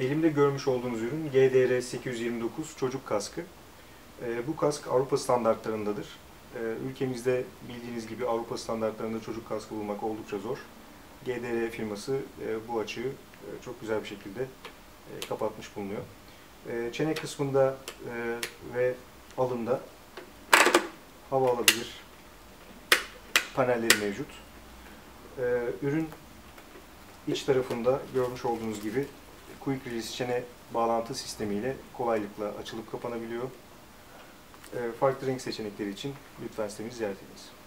Elimde görmüş olduğunuz ürün GDR 829 Çocuk Kaskı. Bu kask Avrupa standartlarındadır. Ülkemizde bildiğiniz gibi Avrupa standartlarında çocuk kaskı bulmak oldukça zor. GDR firması bu açığı çok güzel bir şekilde kapatmış bulunuyor. Çene kısmında ve alında hava alabilir panelleri mevcut. Ürün iç tarafında görmüş olduğunuz gibi Quick release çene bağlantı sistemiyle kolaylıkla açılıp kapanabiliyor. Farklı renk seçenekleri için lütfen sitemizi ziyaret ediniz.